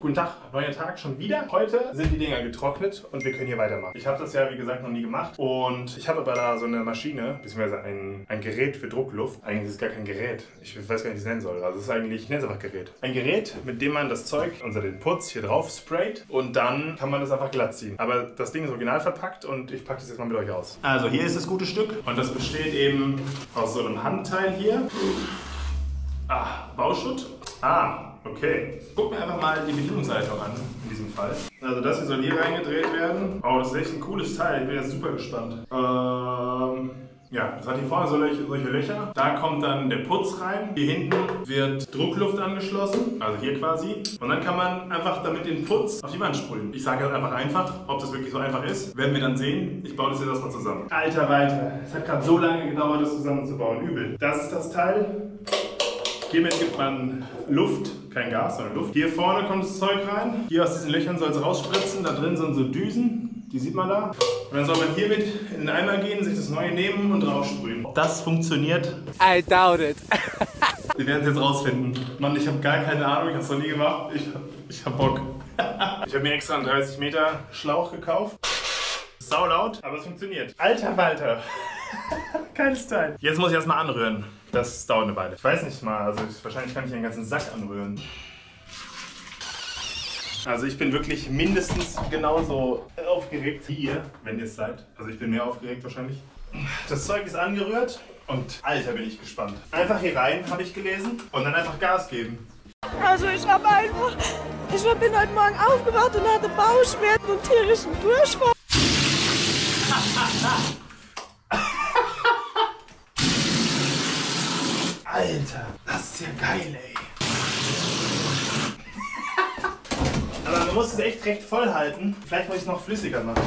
Guten Tag, neuer Tag schon wieder. Heute sind die Dinger getrocknet und wir können hier weitermachen. Ich habe das ja, wie gesagt, noch nie gemacht und ich habe aber da so eine Maschine, beziehungsweise ein Gerät für Druckluft. Eigentlich ist es gar kein Gerät. Ich weiß gar nicht, wie ich es nennen soll. Also es ist eigentlich, ich nenne es einfach Gerät. Ein Gerät, mit dem man das Zeug, also den Putz, hier drauf sprayt und dann kann man das einfach glatt ziehen. Aber das Ding ist original verpackt und ich packe das jetzt mal mit euch aus. Also hier ist das gute Stück und das besteht eben aus so einem Handteil hier. Bauschutt. Okay. Guck mir einfach mal die Bedienungsanleitung an, in diesem Fall. Also das hier soll hier reingedreht werden. Oh, das ist echt ein cooles Teil. Ich bin jetzt super gespannt. Ja, das hat hier vorne solche Löcher. Da kommt dann der Putz rein. Hier hinten wird Druckluft angeschlossen, also hier quasi. Und dann kann man einfach damit den Putz auf die Wand sprühen. Ich sage jetzt einfach ob das wirklich so einfach ist, werden wir dann sehen. Ich baue das jetzt erstmal zusammen. Alter Walter, es hat gerade so lange gedauert, das zusammenzubauen. Übel. Das ist das Teil. Hiermit gibt man Luft, kein Gas, sondern Luft. Hier vorne kommt das Zeug rein. Hier aus diesen Löchern soll es rausspritzen. Da drin sind so Düsen, die sieht man da. Und dann soll man hiermit in den Eimer gehen, sich das Neue nehmen und draufsprühen. Ob das funktioniert? I doubt it. Wir werden es jetzt rausfinden. Mann, ich habe gar keine Ahnung, ich habe es noch nie gemacht. Ich hab Bock. Ich habe mir extra einen 30 Meter Schlauch gekauft. Sau laut, aber es funktioniert. Alter Walter. Geiles Teil. Jetzt muss ich erstmal anrühren. Das dauert eine Weile. Ich weiß nicht mal, also wahrscheinlich kann ich den ganzen Sack anrühren. Also ich bin wirklich mindestens genauso aufgeregt wie ihr, wenn ihr es seid. Also ich bin mehr aufgeregt wahrscheinlich. Das Zeug ist angerührt und Alter, bin ich gespannt. Einfach hier rein, habe ich gelesen, und dann einfach Gas geben. Also ich bin heute Morgen aufgewacht und hatte Bauchschmerzen und tierischen Durchfall. Alter, das ist ja geil, ey. Aber man muss es echt recht voll halten. Vielleicht muss ich es noch flüssiger machen.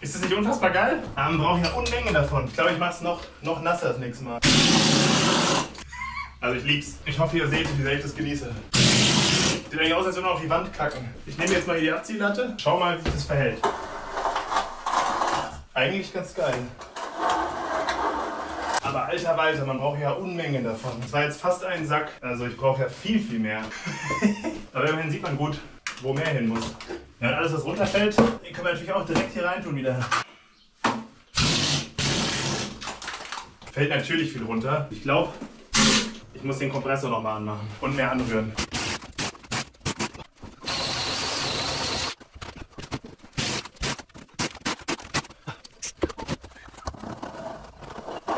Ist das nicht unfassbar geil? Aber man braucht ja Unmengen davon. Ich glaube, ich mache es noch nasser das nächste Mal. Also ich lieb's. Ich hoffe, ihr seht, wie sehr ich das genieße. Sieht eigentlich aus, als würde man auf die Wand kacken. Ich nehme jetzt mal hier die Abziehlatte. Schau mal, wie sich das verhält. Eigentlich ganz geil. Aber alter Walter, man braucht ja Unmengen davon. Das war jetzt fast ein Sack. Also ich brauche ja viel, viel mehr. Aber immerhin sieht man gut, wo mehr hin muss. Ja, und alles, was runterfällt, können wir natürlich auch direkt hier reintun wieder. Fällt natürlich viel runter. Ich glaube, ich muss den Kompressor nochmal anmachen und mehr anrühren.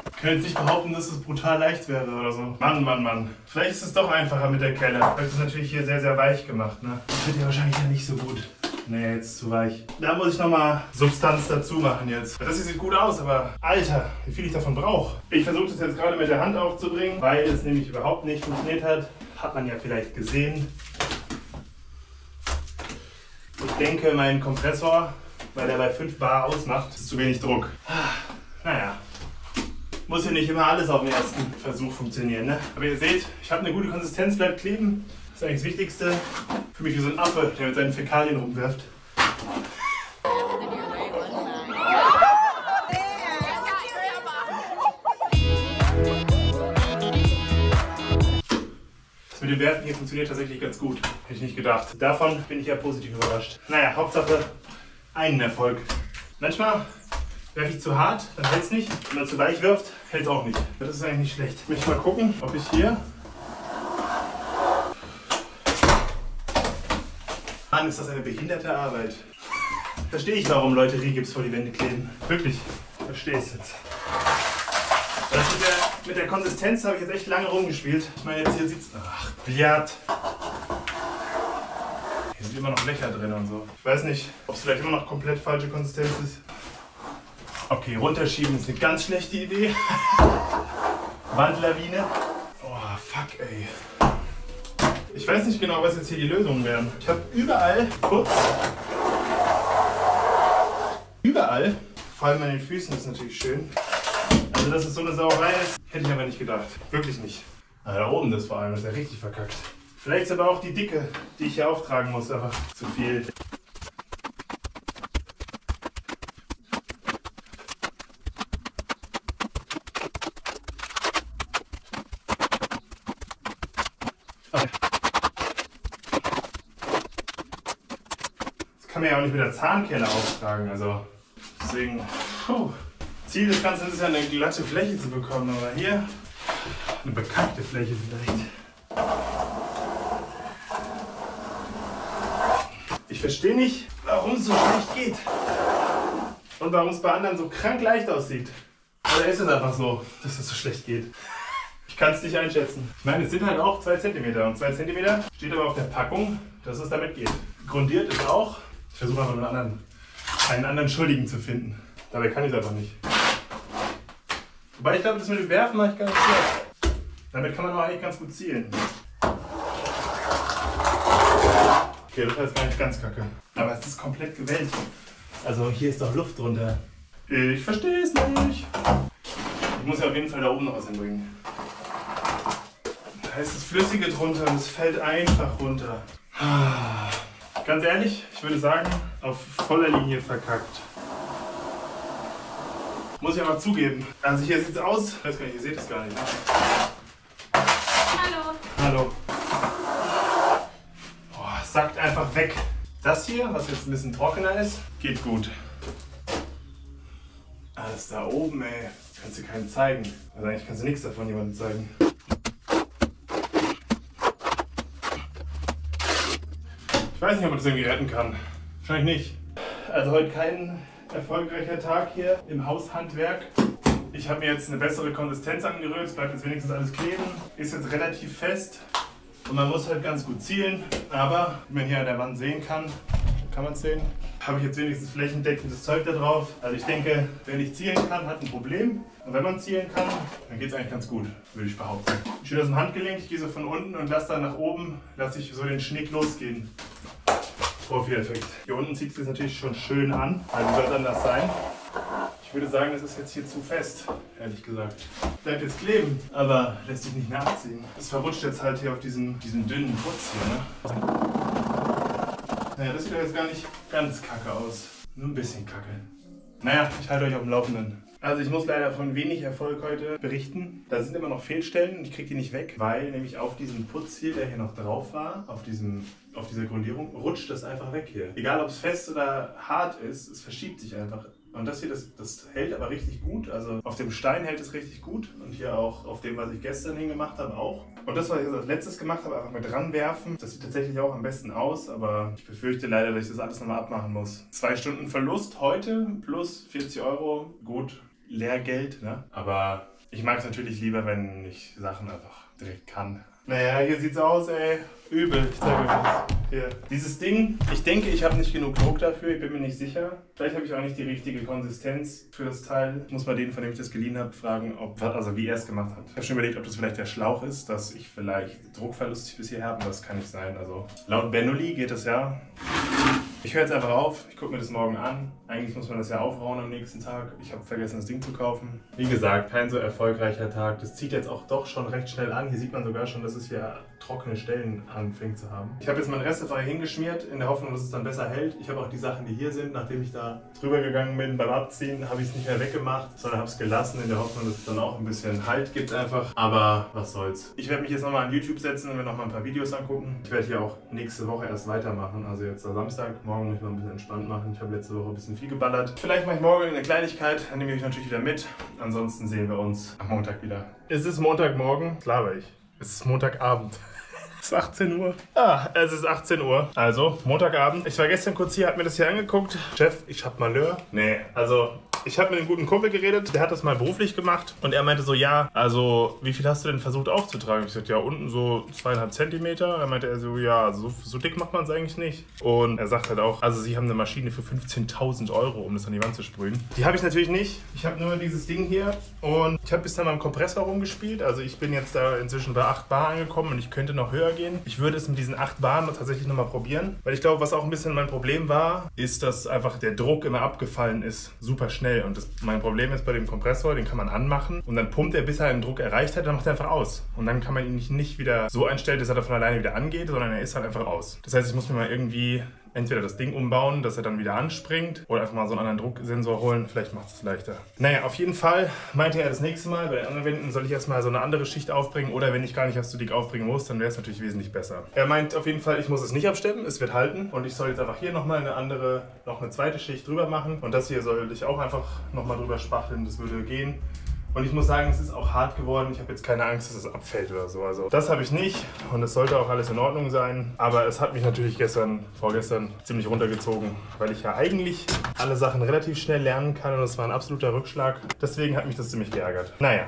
Ich könnte nicht behaupten, dass es brutal leicht wäre oder so. Mann, Mann, Mann. Vielleicht ist es doch einfacher mit der Kelle. Das ist natürlich hier sehr, sehr weich gemacht, ne? Das wird ja wahrscheinlich ja nicht so gut. Nee, jetzt ist zu weich. Da muss ich nochmal Substanz dazu machen jetzt. Das hier sieht gut aus, aber Alter, wie viel ich davon brauche. Ich versuche das jetzt gerade mit der Hand aufzubringen, weil es nämlich überhaupt nicht funktioniert hat. Hat man ja vielleicht gesehen. Ich denke, mein Kompressor, weil der bei 5 Bar ausmacht, ist zu wenig Druck. Naja. Muss ja nicht immer alles auf den ersten Versuch funktionieren, ne? Aber ihr seht, ich habe eine gute Konsistenz, bleibt kleben. Das ist eigentlich das Wichtigste. Für mich wie so ein Affe, der mit seinen Fäkalien rumwirft. Das mit dem Werfen hier funktioniert tatsächlich ganz gut. Hätte ich nicht gedacht. Davon bin ich ja positiv überrascht. Naja, Hauptsache einen Erfolg. Manchmal werfe ich zu hart, dann hält es nicht. Wenn man zu weich wirft, hält es auch nicht. Das ist eigentlich nicht schlecht. Ich möchte mal gucken, ob ich hier... Mann, ist das eine behinderte Arbeit. Verstehe ich, warum Leute Rigips vor die Wände kleben. Wirklich. Verstehe es jetzt. Das mit der Konsistenz habe ich jetzt echt lange rumgespielt. Ich meine, jetzt hier sieht es... Ach, Biat. Hier sind immer noch Löcher drin und so. Ich weiß nicht, ob es vielleicht immer noch komplett falsche Konsistenz ist. Okay, runterschieben ist eine ganz schlechte Idee. Wandlawine. Oh, fuck, ey. Ich weiß nicht genau, was jetzt hier die Lösungen werden. Ich habe überall Putz. Überall. Vor allem an den Füßen ist natürlich schön. Also, dass es so eine Sauerei ist, hätte ich aber nicht gedacht. Wirklich nicht. Also, da oben das vor allem ist ja richtig verkackt. Vielleicht ist aber auch die Dicke, die ich hier auftragen muss, einfach zu viel. kann man ja auch nicht mit der Zahnkehle auftragen. Also deswegen, Ziel des Ganzen ist ja eine glatte Fläche zu bekommen, aber hier eine bekackte Fläche vielleicht. Ich verstehe nicht, warum es so schlecht geht und warum es bei anderen so krank leicht aussieht. Oder ist es einfach so, dass es so schlecht geht? Ich kann es nicht einschätzen. Ich meine, es sind halt auch 2 cm und 2 cm steht aber auf der Packung, dass es damit geht. Grundiert ist auch, ich versuche einfach einen anderen Schuldigen zu finden. Dabei kann ich es einfach nicht. Wobei ich glaube, das mit dem Werfen mache ich ganz gut. Damit kann man auch eigentlich ganz gut zielen. Okay, das war jetzt gar nicht ganz kacke. Aber es ist komplett gewellt. Also hier ist doch Luft drunter. Ich verstehe es nicht. Ich muss ja auf jeden Fall da oben noch was hinbringen. Da ist das Flüssige drunter und es fällt einfach runter. Ganz ehrlich, ich würde sagen, auf voller Linie verkackt. Muss ich aber zugeben. Also hier sieht es aus. Ich weiß gar nicht, ihr seht es gar nicht. Ne? Hallo. Hallo. Boah, es sackt einfach weg. Das hier, was jetzt ein bisschen trockener ist, geht gut. Alles da oben, ey. Kannst du keinem zeigen. Also eigentlich kannst du nichts davon jemandem zeigen. Ich weiß nicht, ob man das irgendwie retten kann. Wahrscheinlich nicht. Also heute kein erfolgreicher Tag hier im Haushandwerk. Ich habe mir jetzt eine bessere Konsistenz angerührt. Es bleibt jetzt wenigstens alles kleben. Ist jetzt relativ fest. Und man muss halt ganz gut zielen. Aber wie man hier an der Wand sehen kann, kann man es sehen, habe ich jetzt wenigstens flächendeckendes Zeug da drauf. Also ich denke, wer nicht zielen kann, hat ein Problem. Und wenn man zielen kann, dann geht es eigentlich ganz gut, würde ich behaupten. Ich stehe aus dem Handgelenk, ich gehe so von unten und lasse dann nach oben, lasse ich so den Schnick losgehen. Profi-Effekt. Hier unten zieht es jetzt natürlich schon schön an, also soll es anders sein. Ich würde sagen, das ist jetzt hier zu fest, ehrlich gesagt. Bleibt jetzt kleben, aber lässt sich nicht mehr abziehen. Es verrutscht jetzt halt hier auf diesen dünnen Putz hier, ne? Naja, das sieht doch jetzt gar nicht ganz kacke aus. Nur ein bisschen kacke. Naja, ich halte euch auf dem Laufenden. Also ich muss leider von wenig Erfolg heute berichten. Da sind immer noch Fehlstellen und ich kriege die nicht weg, weil nämlich auf diesem Putz hier, der hier noch drauf war, auf dieser Grundierung, rutscht das einfach weg hier. Egal ob es fest oder hart ist, es verschiebt sich einfach. Und das hier, das hält aber richtig gut. Also auf dem Stein hält es richtig gut. Und hier auch auf dem, was ich gestern hingemacht habe, auch. Und das, was ich als letztes gemacht habe, einfach mit ranwerfen. Das sieht tatsächlich auch am besten aus. Aber ich befürchte leider, dass ich das alles nochmal abmachen muss. 2 Stunden Verlust heute plus 40 €. Gut, Lehrgeld, ne? Aber ich mag es natürlich lieber, wenn ich Sachen einfach direkt kann. Naja, hier sieht's aus, ey. Übel, ich zeige euch das. Hier. Dieses Ding, ich denke, ich habe nicht genug Druck dafür, ich bin mir nicht sicher. Vielleicht habe ich auch nicht die richtige Konsistenz für das Teil. Ich muss mal den, von dem ich das geliehen habe, fragen, wie er es gemacht hat. Ich habe schon überlegt, ob das vielleicht der Schlauch ist, dass ich vielleicht Druckverlust bis hier habe, aber das kann nicht sein. Also laut Bernoulli geht das ja. Ich höre jetzt einfach auf, ich gucke mir das morgen an. Eigentlich muss man das ja aufrauen am nächsten Tag. Ich habe vergessen, das Ding zu kaufen. Wie gesagt, kein so erfolgreicher Tag. Das zieht jetzt auch doch schon recht schnell an. Hier sieht man sogar schon, dass es hier trockene Stellen anfängt zu haben. Ich habe jetzt mein Restefrei hingeschmiert, in der Hoffnung, dass es dann besser hält. Ich habe auch die Sachen, die hier sind, nachdem ich da drüber gegangen bin beim Abziehen, habe ich es nicht mehr weggemacht, sondern habe es gelassen, in der Hoffnung, dass es dann auch ein bisschen Halt gibt einfach. Aber was soll's. Ich werde mich jetzt nochmal an YouTube setzen und mir nochmal ein paar Videos angucken. Ich werde hier auch nächste Woche erst weitermachen, also jetzt am Samstag. Morgen muss ich mal ein bisschen entspannt machen. Ich habe letzte Woche ein bisschen viel geballert. Vielleicht mache ich morgen eine Kleinigkeit, dann nehme ich euch natürlich wieder mit. Ansonsten sehen wir uns am Montag wieder. Es ist Montagmorgen, laber ich. Es ist Montagabend. Es ist 18 Uhr. Ah, es ist 18 Uhr. Also, Montagabend. Ich war gestern kurz hier, hab mir das hier angeguckt. Chef, ich hab Malheur. Nee, also, ich hab mit einem guten Kumpel geredet. Der hat das mal beruflich gemacht. Und er meinte so, ja, also, wie viel hast du denn versucht aufzutragen? Ich sagte, ja, unten so 2,5 cm. Dann meinte er so, ja, so dick macht man es eigentlich nicht. Und er sagt halt auch, also, sie haben eine Maschine für 15.000 €, um das an die Wand zu sprühen. Die habe ich natürlich nicht. Ich habe nur dieses Ding hier. Und ich habe bis dann am Kompressor rumgespielt. Also, ich bin jetzt da inzwischen bei 8 Bar angekommen und ich könnte noch höher gehen. Ich würde es mit diesen 8 Bahnen tatsächlich nochmal probieren, weil ich glaube, was auch ein bisschen mein Problem war, ist, dass einfach der Druck immer abgefallen ist, super schnell. Und mein Problem ist bei dem Kompressor, den kann man anmachen und dann pumpt er, bis er einen Druck erreicht hat, dann macht er einfach aus. Und dann kann man ihn nicht wieder so einstellen, dass er von alleine wieder angeht, sondern er ist halt einfach aus. Das heißt, ich muss mir mal irgendwie entweder das Ding umbauen, dass er dann wieder anspringt, oder einfach mal so einen anderen Drucksensor holen, vielleicht macht es leichter. Naja, auf jeden Fall meinte er, das nächste Mal bei den anderen Wänden soll ich erstmal so eine andere Schicht aufbringen, oder wenn ich gar nicht erst so dick aufbringen muss, dann wäre es natürlich wesentlich besser. Er meint auf jeden Fall, ich muss es nicht abstemmen, es wird halten und ich soll jetzt einfach hier nochmal eine zweite Schicht drüber machen und das hier soll ich auch einfach nochmal drüber spachteln, das würde gehen. Und ich muss sagen, es ist auch hart geworden. Ich habe jetzt keine Angst, dass es abfällt oder so. Also das habe ich nicht und es sollte auch alles in Ordnung sein. Aber es hat mich natürlich vorgestern ziemlich runtergezogen, weil ich ja eigentlich alle Sachen relativ schnell lernen kann und es war ein absoluter Rückschlag. Deswegen hat mich das ziemlich geärgert. Naja,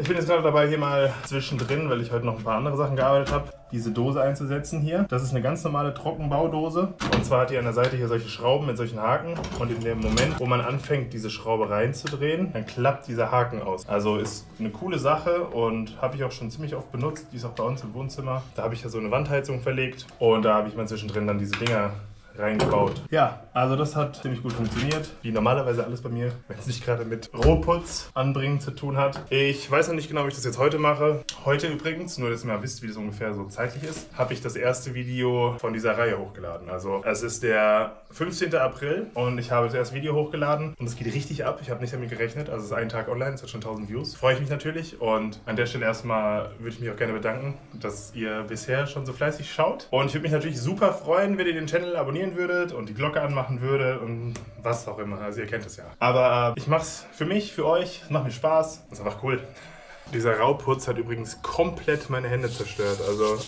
ich bin jetzt gerade dabei, hier mal zwischendrin, weil ich heute noch ein paar andere Sachen gearbeitet habe, diese Dose einzusetzen hier. Das ist eine ganz normale Trockenbaudose. Und zwar hat die an der Seite hier solche Schrauben mit solchen Haken. Und in dem Moment, wo man anfängt, diese Schraube reinzudrehen, dann klappt dieser Haken aus. Also ist eine coole Sache und habe ich auch schon ziemlich oft benutzt. Die ist auch bei uns im Wohnzimmer. Da habe ich ja so eine Wandheizung verlegt. Und da habe ich mal zwischendrin dann diese Dinger reingebaut. Ja, also das hat ziemlich gut funktioniert, wie normalerweise alles bei mir, wenn es nicht gerade mit Rohputz anbringen zu tun hat. Ich weiß noch nicht genau, ob ich das jetzt heute mache. Heute übrigens, nur dass ihr mal wisst, wie das ungefähr so zeitlich ist, habe ich das erste Video von dieser Reihe hochgeladen. Also es ist der 15. April und ich habe das erste Video hochgeladen und es geht richtig ab. Ich habe nicht damit gerechnet, also es ist ein Tag online, es hat schon 1000 Views. Freue ich mich natürlich und an der Stelle erstmal würde ich mich auch gerne bedanken, dass ihr bisher schon so fleißig schaut. Und ich würde mich natürlich super freuen, wenn ihr den Channel abonniert würdet und die Glocke anmachen würde und was auch immer. Also ihr kennt es ja. Aber ich mache es für mich, für euch. Es macht mir Spaß. Das ist einfach cool. Dieser Rauputz hat übrigens komplett meine Hände zerstört. Also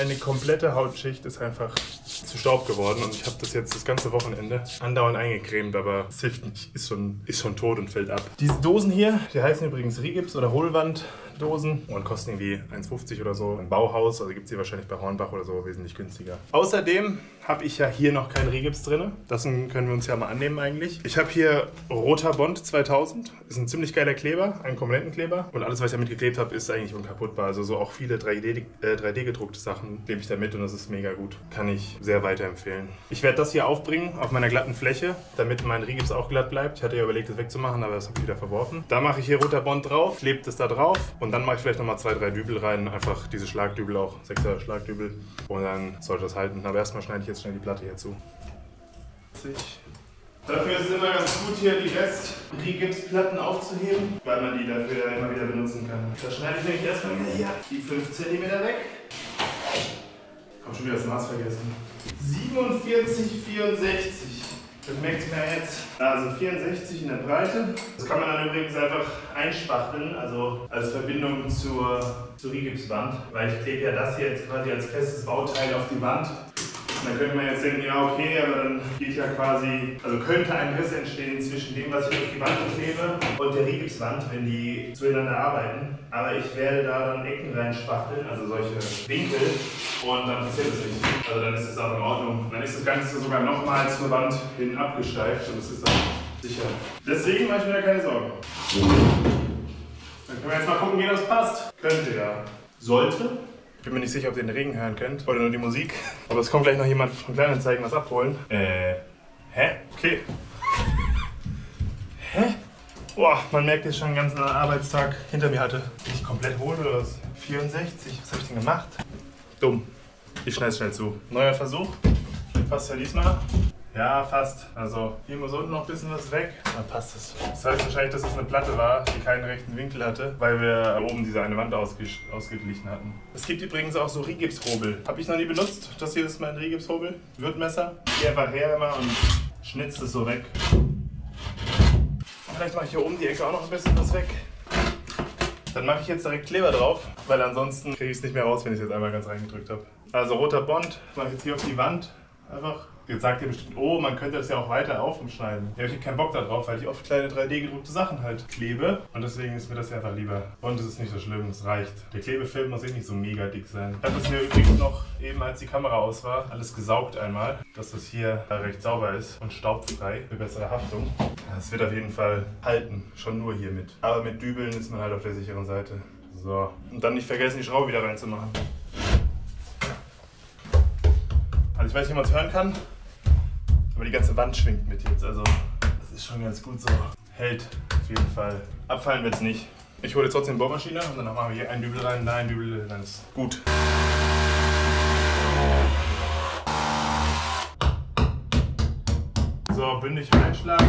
eine komplette Hautschicht ist einfach zu Staub geworden und ich habe das jetzt das ganze Wochenende andauernd eingecremt, aber es hilft nicht. Ist schon tot und fällt ab. Diese Dosen hier, die heißen übrigens Rigips oder Hohlwanddosen und kosten irgendwie 1,50 oder so. Ein Bauhaus, also gibt es hier wahrscheinlich bei Hornbach oder so wesentlich günstiger. Außerdem habe ich ja hier noch keinen Rigips drin. Das können wir uns ja mal annehmen eigentlich. Ich habe hier Roter Bond 2000. Ist ein ziemlich geiler Kleber, ein Komponentenkleber und alles, was ich damit geklebt habe, ist eigentlich unkaputtbar. Also so auch viele 3D gedruckte Sachen klebe ich damit und das ist mega gut. Kann ich sehr weiterempfehlen. Ich werde das hier aufbringen auf meiner glatten Fläche, damit mein Rigips auch glatt bleibt. Ich hatte ja überlegt, das wegzumachen, aber das habe ich wieder verworfen. Da mache ich hier Roter Bond drauf, klebt es da drauf und dann mache ich vielleicht nochmal 2-3 Dübel rein. Einfach diese Schlagdübel auch, 6er Schlagdübel und dann sollte das halten. Aber erstmal schneide ich jetzt schnell die Platte hier zu. Dafür ist es immer ganz gut, hier die Rest-Rigipsplatten aufzuheben, weil man die dafür immer wieder benutzen kann. Da schneide ich nämlich erstmal hier die 5 cm weg. Ich habe schon wieder das Maß vergessen. 47,64. Das merkt man jetzt. Also 64 in der Breite. Das kann man dann übrigens einfach einspachteln, also als Verbindung zur Rigipswand. Weil ich klebe ja das hier jetzt quasi als festes Bauteil auf die Wand. Dann könnte man jetzt denken, ja okay, aber dann geht ja quasi, also könnte ein Riss entstehen zwischen dem, was ich auf die Wand klebe und der Rigipswand, wenn die zueinander arbeiten. Aber ich werde da dann Ecken reinspachteln, also solche Winkel, und dann passiert es nicht. Also dann ist es auch in Ordnung. Dann ist das Ganze sogar nochmal zur Wand hin abgesteift und es ist auch sicher. Deswegen mache ich mir da keine Sorgen. Dann können wir jetzt mal gucken, wie das passt. Könnte ja. Sollte. Ich bin mir nicht sicher, ob ihr den Regen hören könnt oder nur die Musik. Aber es kommt gleich noch jemand von Kleinanzeigen was abholen. Hä? Okay. Hä? Boah, man merkt jetzt schon, den ganzen Arbeitstag hinter mir hatte. Bin ich komplett hohl oder was? 64, was habe ich denn gemacht? Dumm. Ich schneide es schnell zu. Neuer Versuch. Passt ja diesmal. Ja, fast. Also hier muss unten noch ein bisschen was weg. Dann passt es. Das heißt wahrscheinlich, dass es eine Platte war, die keinen rechten Winkel hatte, weil wir oben diese eine Wand ausgeglichen hatten. Es gibt übrigens auch so Rigipshobel. Habe ich noch nie benutzt. Das hier ist mein Rigipshobel. Würdmesser. Geh einfach her immer und schnitzt es so weg. Vielleicht mache ich hier oben die Ecke auch noch ein bisschen was weg. Dann mache ich jetzt direkt Kleber drauf, weil ansonsten kriege ich es nicht mehr raus, wenn ich es jetzt einmal ganz reingedrückt habe. Also Roter Bond mache ich jetzt hier auf die Wand. Einfach. Jetzt sagt ihr bestimmt, oh, man könnte das ja auch weiter aufschneiden. Ja, ich habe keinen Bock darauf, weil ich oft kleine 3D-gedruckte Sachen halt klebe. Und deswegen ist mir das ja einfach lieber. Und es ist nicht so schlimm, es reicht. Der Klebefilm muss eh nicht so mega dick sein. Ich habe das mir übrigens noch, eben als die Kamera aus war, alles gesaugt einmal. Dass das hier recht sauber ist und staubfrei für bessere Haftung. Das wird auf jeden Fall halten, schon nur hiermit. Aber mit Dübeln ist man halt auf der sicheren Seite. So, und dann nicht vergessen, die Schraube wieder reinzumachen. Also ich weiß nicht, ob man es hören kann. Aber die ganze Wand schwingt mit jetzt, also das ist schon ganz gut so. Hält auf jeden Fall. Abfallen wird es nicht. Ich hole jetzt trotzdem eine Bohrmaschine und dann machen wir hier einen Dübel rein, da einen Dübel, dann ist gut. bündig reinschlagen.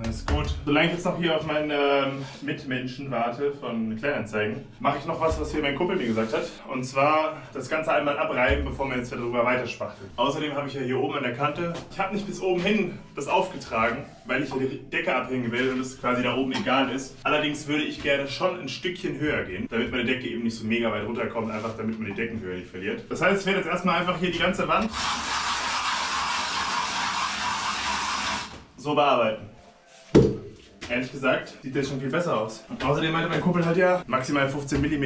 Dann ist gut. Solange ich jetzt noch hier auf meine Mitmenschen warte von Kleinanzeigen, mache ich noch was, was hier mein Kumpel mir gesagt hat. Und zwar das Ganze einmal abreiben, bevor man jetzt darüber weiterspachtelt. Außerdem habe ich ja hier oben an der Kante, ich habe nicht bis oben hin das aufgetragen, weil ich hier die Decke abhängen will und es quasi da oben egal ist. Allerdings würde ich gerne schon ein Stückchen höher gehen, damit meine Decke eben nicht so mega weit runterkommt, einfach damit man die Deckenhöhe nicht verliert. Das heißt, ich werde jetzt erstmal einfach hier die ganze Wand so bearbeiten. Ehrlich gesagt, sieht das schon viel besser aus. Und außerdem meinte mein Kumpel halt ja maximal 15 mm.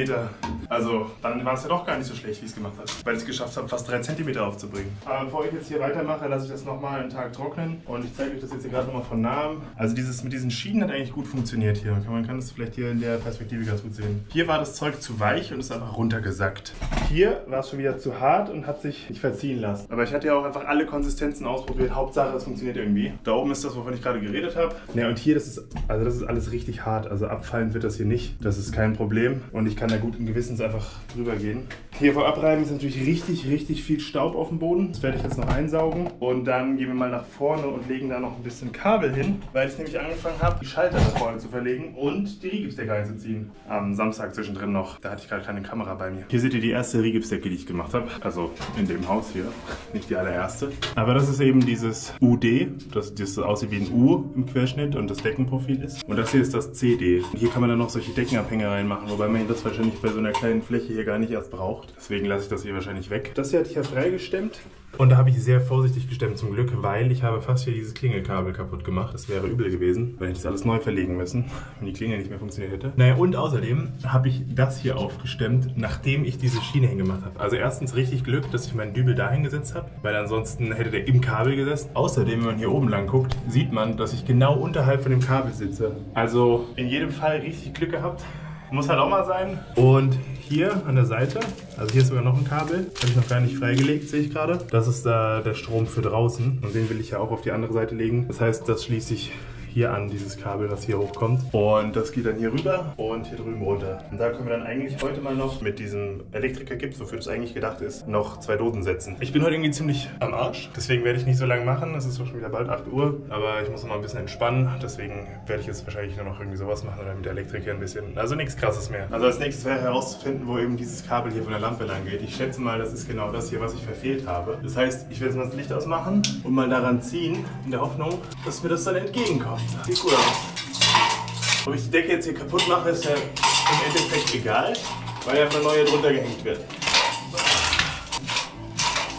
Also dann war es ja doch gar nicht so schlecht, wie ich es gemacht habe. Weil ich es geschafft habe, fast 3 cm aufzubringen. Aber bevor ich jetzt hier weitermache, lasse ich das nochmal einen Tag trocknen. Und ich zeige euch das jetzt hier gerade nochmal von nahem. Also dieses mit diesen Schienen hat eigentlich gut funktioniert hier. Man kann das vielleicht hier in der Perspektive ganz gut sehen. Hier war das Zeug zu weich und ist einfach runtergesackt. Hier war es schon wieder zu hart und hat sich nicht verziehen lassen. Aber ich hatte ja auch einfach alle Konsistenzen ausprobiert. Hauptsache, es funktioniert irgendwie. Da oben ist das, wovon ich gerade geredet habe. Ja, und hier, das ist alles richtig hart. Also abfallen wird das hier nicht. Das ist kein Problem. Und ich kann da guten Gewissens einfach drüber gehen. Hier vor Abreiben ist natürlich richtig, richtig viel Staub auf dem Boden. Das werde ich jetzt noch einsaugen. Und dann gehen wir mal nach vorne und legen da noch ein bisschen Kabel hin, weil ich nämlich angefangen habe, die Schalter nach vorne zu verlegen und die Rigipsdecke einzuziehen. Am Samstag zwischendrin noch. Da hatte ich gerade keine Kamera bei mir. Hier seht ihr die erste Rigipsdecke, die ich gemacht habe. Also in dem Haus hier. Nicht die allererste. Aber das ist eben dieses UD. Das aussieht wie ein U im Querschnitt und das Deckenprofil ist. Und das hier ist das CD. Und hier kann man dann noch solche Deckenabhänger reinmachen, wobei man das wahrscheinlich bei so einer kleinen Fläche hier gar nicht erst braucht. Deswegen lasse ich das hier wahrscheinlich weg. Das hier hatte ich ja freigestemmt. Und da habe ich sehr vorsichtig gestemmt zum Glück, weil ich habe fast hier dieses Klingelkabel kaputt gemacht. Das wäre übel gewesen, weil ich das alles neu verlegen müssen, wenn die Klingel nicht mehr funktioniert hätte. Naja, und außerdem habe ich das hier aufgestemmt, nachdem ich diese Schiene hingemacht habe. Also erstens richtig Glück, dass ich meinen Dübel da hingesetzt habe, weil ansonsten hätte der im Kabel gesessen. Außerdem, wenn man hier oben lang guckt, sieht man, dass ich genau unterhalb von dem Kabel sitze. Also in jedem Fall richtig Glück gehabt. Muss halt auch mal sein. Und hier an der Seite, also hier ist sogar noch ein Kabel, habe ich noch gar nicht freigelegt, sehe ich gerade. Das ist da der Strom für draußen und den will ich ja auch auf die andere Seite legen. Das heißt, das schließe ich hier an, dieses Kabel, was hier hochkommt. Und das geht dann hier rüber und hier drüben runter. Und da können wir dann eigentlich heute mal noch mit diesem Elektriker-Gips, wofür das eigentlich gedacht ist, noch 2 Dosen setzen. Ich bin heute irgendwie ziemlich am Arsch, deswegen werde ich nicht so lange machen. Es ist schon wieder bald 8 Uhr, aber ich muss noch mal ein bisschen entspannen. Deswegen werde ich jetzt wahrscheinlich nur noch irgendwie sowas machen oder mit der Elektriker ein bisschen. Also nichts Krasses mehr. Also als nächstes wäre herauszufinden, wo eben dieses Kabel hier von der Lampe lang geht. Ich schätze mal, das ist genau das hier, was ich verfehlt habe. Das heißt, ich werde jetzt mal das Licht ausmachen und mal daran ziehen, in der Hoffnung, dass mir das dann entgegenkommt. Sieht gut aus. Ob ich die Decke jetzt hier kaputt mache, ist ja im Endeffekt egal, weil ja eine neue drunter gehängt wird.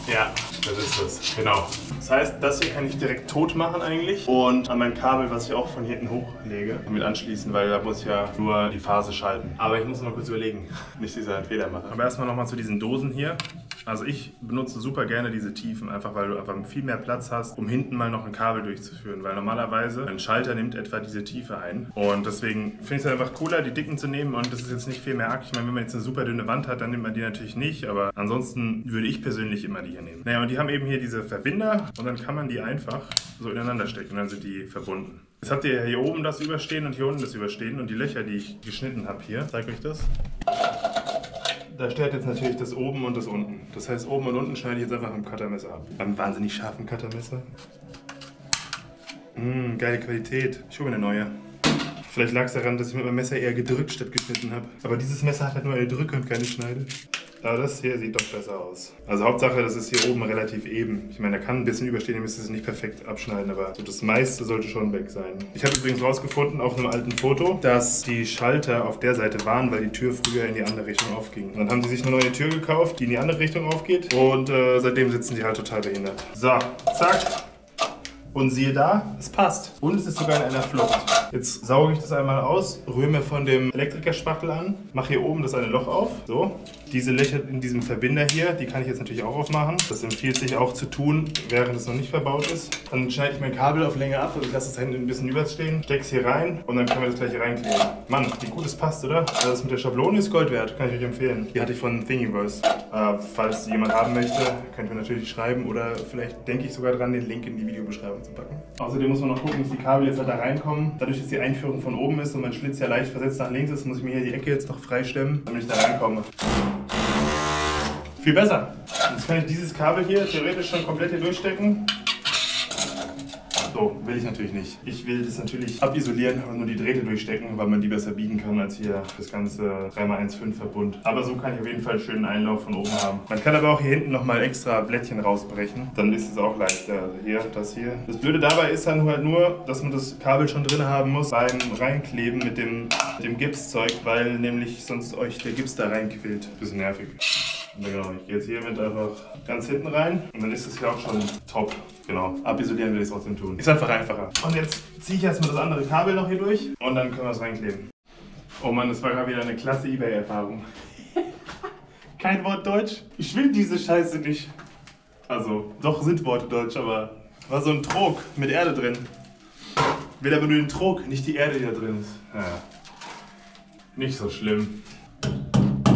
Ja, das ist es. Genau. Das heißt, das hier kann ich direkt tot machen eigentlich und an mein Kabel, was ich auch von hinten hochlege, mit anschließen, weil da muss ich ja nur die Phase schalten. Aber ich muss noch mal kurz überlegen, nicht dass ich einen Fehler mache. Aber erstmal nochmal zu diesen Dosen hier. Also ich benutze super gerne diese Tiefen, einfach weil du einfach viel mehr Platz hast, um hinten mal noch ein Kabel durchzuführen. Weil normalerweise ein Schalter nimmt etwa diese Tiefe ein. Und deswegen finde ich es einfach cooler, die dicken zu nehmen. Und das ist jetzt nicht viel mehr Ack. Ich meine, wenn man jetzt eine super dünne Wand hat, dann nimmt man die natürlich nicht. Aber ansonsten würde ich persönlich immer die hier nehmen. Naja, und die haben eben hier diese Verbinder. Und dann kann man die einfach so ineinander stecken. Und dann sind die verbunden. Jetzt habt ihr hier oben das Überstehen und hier unten das Überstehen. Und die Löcher, die ich geschnitten habe hier, zeige euch das. Da steht jetzt natürlich das oben und das unten. Das heißt, oben und unten schneide ich jetzt einfach mit dem Cuttermesser ab. Beim wahnsinnig scharfen Cuttermesser. Geile Qualität. Ich hole mir eine neue. Vielleicht lag es daran, dass ich mit meinem Messer eher gedrückt statt geschnitten habe. Aber dieses Messer hat halt nur eine Drücke und keine Schneide. Aber das hier sieht doch besser aus. Also Hauptsache, das ist hier oben relativ eben. Ich meine, da kann ein bisschen überstehen, ihr müsst es nicht perfekt abschneiden, aber so das meiste sollte schon weg sein. Ich habe übrigens rausgefunden, auf einem alten Foto, dass die Schalter auf der Seite waren, weil die Tür früher in die andere Richtung aufging. Dann haben sie sich eine neue Tür gekauft, die in die andere Richtung aufgeht und seitdem sitzen die halt total behindert. So, zack. Und siehe da, es passt. Und es ist sogar in einer Flucht. Jetzt sauge ich das einmal aus, rühre mir von dem Elektrikerspachtel an, mache hier oben das eine Loch auf. So, diese Löcher in diesem Verbinder hier, die kann ich jetzt natürlich auch aufmachen. Das empfiehlt sich auch zu tun, während es noch nicht verbaut ist. Dann schneide ich mein Kabel auf Länge ab, also ich lasse es hinten ein bisschen überstehen, stecke es hier rein und dann können wir das gleich hier reinkleben. Mann, wie gut es passt, oder? Also das mit der Schablone ist Gold wert, kann ich euch empfehlen. Die hatte ich von Thingiverse. Falls jemand haben möchte, könnt ihr mir natürlich schreiben oder vielleicht denke ich sogar dran, den Link in die Videobeschreibung zu packen. Außerdem muss man noch gucken, dass die Kabel jetzt halt da reinkommen. Dadurch, dass die Einführung von oben ist und mein Schlitz ja leicht versetzt nach links ist, muss ich mir hier die Ecke jetzt noch freistemmen, damit ich da reinkomme. Viel besser. Jetzt kann ich dieses Kabel hier theoretisch schon komplett hier durchstecken. So, will ich natürlich nicht. Ich will das natürlich abisolieren und nur die Drähte durchstecken, weil man die besser biegen kann als hier das ganze 3x1,5 Verbund. Aber so kann ich auf jeden Fall einen schönen Einlauf von oben haben. Man kann aber auch hier hinten nochmal extra Blättchen rausbrechen. Dann ist es auch leichter. Also hier, das hier. Das Blöde dabei ist dann halt nur, dass man das Kabel schon drin haben muss beim Reinkleben mit dem Gipszeug, weil nämlich sonst euch der Gips da reinquillt. Bisschen nervig. Aber genau, ich gehe jetzt hiermit einfach ganz hinten rein und dann ist es ja auch schon top. Genau, abisolieren will ich es trotzdem tun. Ist einfach einfacher. Und jetzt ziehe ich erstmal das andere Kabel noch hier durch und dann können wir es reinkleben. Oh Mann, das war gerade wieder eine klasse eBay-Erfahrung. Kein Wort Deutsch. Ich will diese Scheiße nicht. Also, doch sind Worte Deutsch, aber war so ein Trog mit Erde drin. Will aber nur den Trog, nicht die Erde, die da drin ist. Ja. Nicht so schlimm.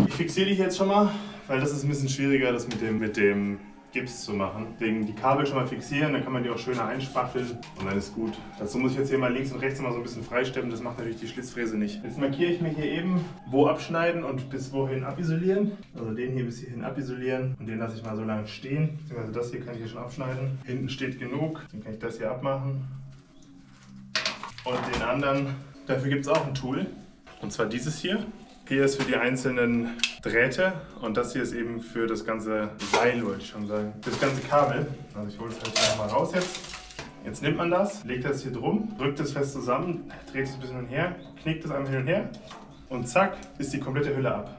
Ich fixiere dich jetzt schon mal, weil das ist ein bisschen schwieriger, das mit dem Gips zu machen. Deswegen die Kabel schon mal fixieren, dann kann man die auch schöner einspachteln und dann ist gut. Dazu muss ich jetzt hier mal links und rechts mal so ein bisschen freistemmen, das macht natürlich die Schlitzfräse nicht. Jetzt markiere ich mir hier eben, wo abschneiden und bis wohin abisolieren. Also den hier bis hierhin abisolieren und den lasse ich mal so lange stehen. Beziehungsweise das hier kann ich hier schon abschneiden. Hinten steht genug, dann kann ich das hier abmachen. Und den anderen, dafür gibt es auch ein Tool. Und zwar dieses hier. Hier ist für die einzelnen Drähte und das hier ist eben für das ganze Seil, wollte ich schon sagen. Für das ganze Kabel. Also ich hole es halt einfach mal raus jetzt. Jetzt nimmt man das, legt das hier drum, drückt es fest zusammen, dreht es ein bisschen hin und her, knickt es einmal hin und her und zack ist die komplette Hülle ab.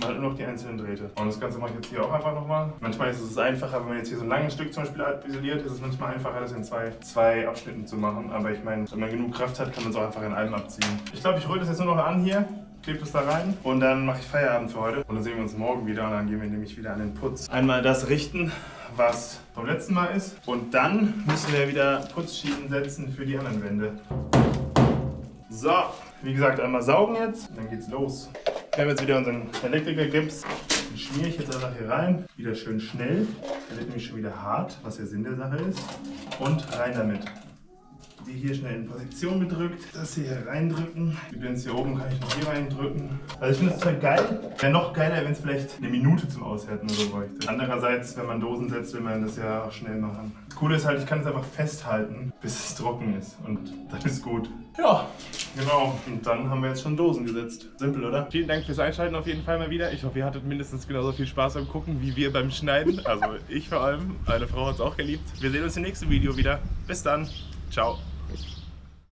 Man hat nur noch die einzelnen Drähte. Und das Ganze mache ich jetzt hier auch einfach nochmal. Manchmal ist es einfacher, wenn man jetzt hier so ein langes Stück zum Beispiel isoliert, ist es manchmal einfacher, das in zwei Abschnitten zu machen. Aber ich meine, wenn man genug Kraft hat, kann man es auch einfach in einem abziehen. Ich glaube, ich rühre das jetzt nur noch an hier, klebe es da rein und dann mache ich Feierabend für heute. Und dann sehen wir uns morgen wieder und dann gehen wir nämlich wieder an den Putz. Einmal das richten, was vom letzten Mal ist. Und dann müssen wir wieder Putzschienen setzen für die anderen Wände. So, wie gesagt, einmal saugen jetzt und dann geht's los. Wir haben jetzt wieder unseren Elektriker-Gips. Den schmiere ich jetzt einfach hier rein. Wieder schön schnell. Der wird nämlich schon wieder hart, was der Sinn der Sache ist. Und rein damit. Die hier schnell in Position gedrückt. Das hier reindrücken. Die Blends hier oben kann ich noch hier reindrücken. Also ich finde das Zeug geil. Wäre noch geiler, wenn es vielleicht eine Minute zum Aushärten oder so bräuchte. Andererseits, wenn man Dosen setzt, will man das ja auch schnell machen. Das Coole ist halt, ich kann es einfach festhalten, bis es trocken ist. Und dann ist gut. Ja, genau. Und dann haben wir jetzt schon Dosen gesetzt. Simpel, oder? Vielen Dank fürs Einschalten auf jeden Fall mal wieder. Ich hoffe, ihr hattet mindestens genauso viel Spaß beim Gucken, wie wir beim Schneiden. Also ich vor allem. Meine Frau hat es auch geliebt. Wir sehen uns im nächsten Video wieder. Bis dann. Ciao.